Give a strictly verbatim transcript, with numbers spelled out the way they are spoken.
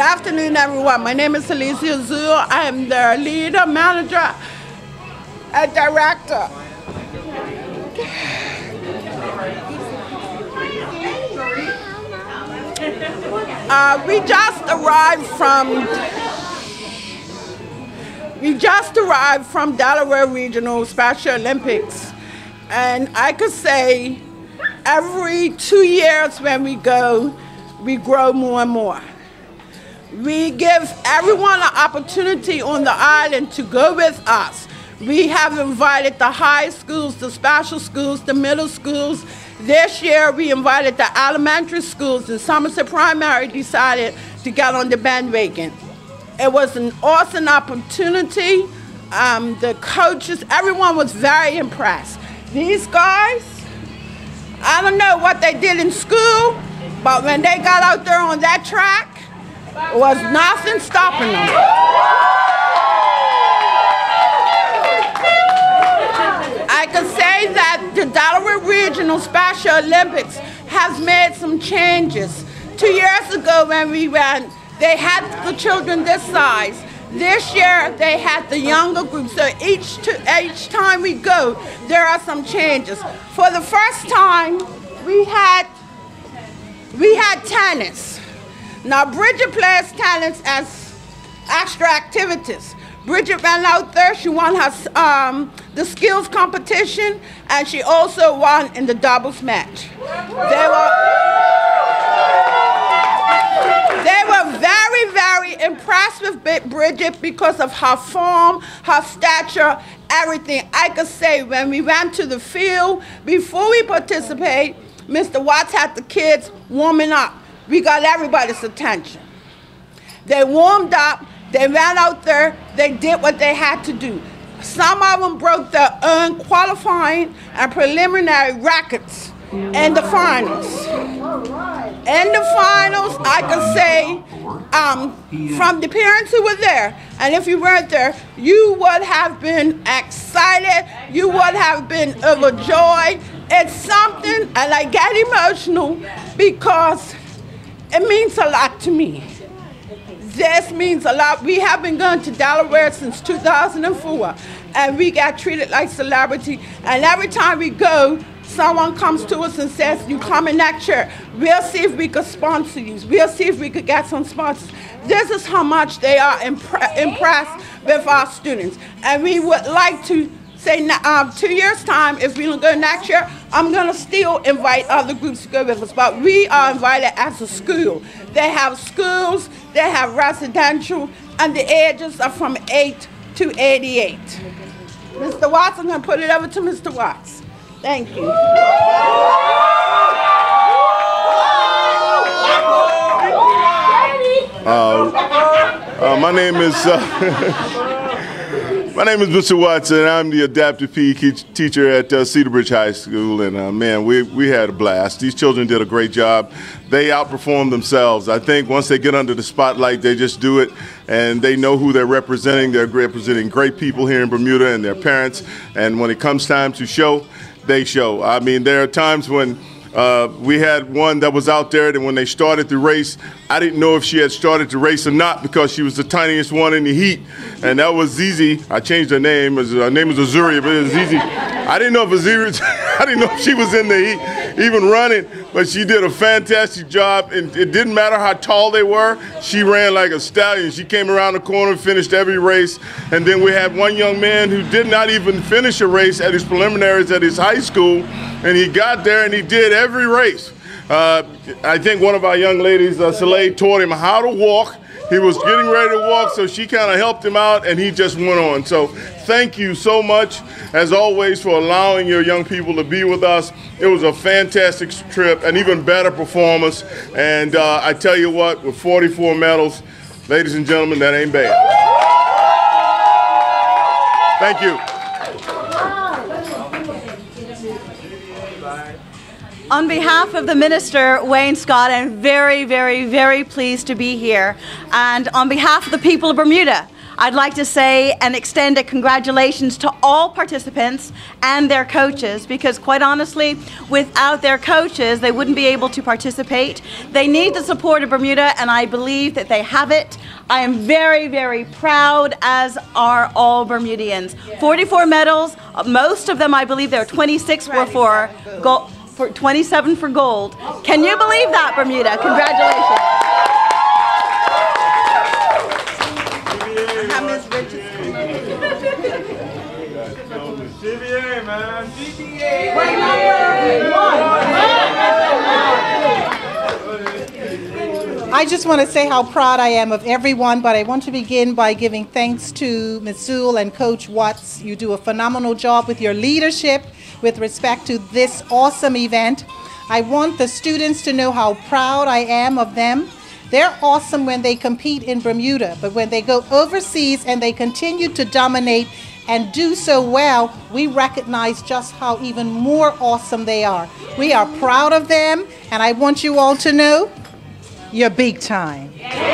Good afternoon, everyone. My name is Alicia Zuill. I am the leader, manager, and director. Uh, we just arrived from we just arrived from Delaware Regional Special Olympics, and I could say every two years when we go, we grow more and more. We give everyone an opportunity on the island to go with us. We have invited the high schools, the special schools, the middle schools. This year we invited the elementary schools, and Somerset Primary decided to get on the bandwagon. It was an awesome opportunity. Um, the coaches, everyone was very impressed. These guys, I don't know what they did in school, but when they got out there on that track, it was nothing stopping them. I can say that the Delaware Regional Special Olympics has made some changes. Two years ago when we went, they had the children this size. This year they had the younger group, so each, to, each time we go, there are some changes. For the first time, we had, we had tennis. Now, Bridget plays tennis as extra activities. Bridget went out there, she won her, um, the skills competition, and she also won in the doubles match. They were, they were very, very impressed with Bridget because of her form, her stature, everything. I could say when we went to the field, before we participate, Mister Watts had the kids warming up. We got everybody's attention. They warmed up, they ran out there, they did what they had to do. Some of them broke their own qualifying and preliminary records in the finals. In the finals, I can say, um, from the parents who were there, and if you weren't there, you would have been excited, you would have been overjoyed. It's something, and I get emotional because it means a lot to me. This means a lot. We have been going to Delaware since two thousand four, and we got treated like celebrity. And every time we go, someone comes to us and says, you come in next year. We'll see if we could sponsor you. We'll see if we could get some sponsors. This is how much they are impre impressed with our students. And we would like to say, um, two years' time, if we don't go next year, I'm going to still invite other groups to go with us. But we are invited as a school. They have schools, they have residential, and the ages are from eight to eighty-eight. Mister Watts, I'm going to put it over to Mister Watts. Thank you. Uh, uh, my name is... Uh, My name is Mister Watts, and I'm the adaptive P E teacher at uh, Cedarbridge High School, and uh, man, we, we had a blast. These children did a great job. They outperformed themselves. I think once they get under the spotlight, they just do it, and they know who they're representing. They're representing great people here in Bermuda and their parents, and when it comes time to show, they show. I mean, there are times when Uh, we had one that was out there that when they started the race, I didn't know if she had started the race or not because she was the tiniest one in the heat, and that was Zizi. I changed her name. Her name was Azuria, but it was Zizi. I didn't know if Azuria, I didn't know if she was in the heat even running, but she did a fantastic job, and it didn't matter how tall they were. She ran like a stallion. She came around the corner, finished every race, and then we had one young man who did not even finish a race at his preliminaries at his high school, and he got there and he did every race. Uh, I think one of our young ladies, uh, Soleil, taught him how to walk. He was getting ready to walk, so she kind of helped him out, and he just went on. So thank you so much, as always, for allowing your young people to be with us. It was a fantastic trip, an even better performance. And uh, I tell you what, with forty-four medals, ladies and gentlemen, that ain't bad. Thank you. On behalf of the Minister, Wayne Scott, I'm very, very, very pleased to be here. And on behalf of the people of Bermuda, I'd like to say and extend a congratulations to all participants and their coaches, because quite honestly, without their coaches, they wouldn't be able to participate. They need the support of Bermuda, and I believe that they have it. I am very, very proud, as are all Bermudians. forty-four medals, most of them, I believe there are twenty-six were for gold. For twenty-seven for gold. Can you believe that, Bermuda? Congratulations. I'm Miz Bridget. C B A, man. C B A. Wait, wait, wait. I just want to say how proud I am of everyone, but I want to begin by giving thanks to Miz Zuill and Coach Watts. You do a phenomenal job with your leadership with respect to this awesome event. I want the students to know how proud I am of them. They're awesome when they compete in Bermuda, but when they go overseas and they continue to dominate and do so well, we recognize just how even more awesome they are. We are proud of them, and I want you all to know, you're big time.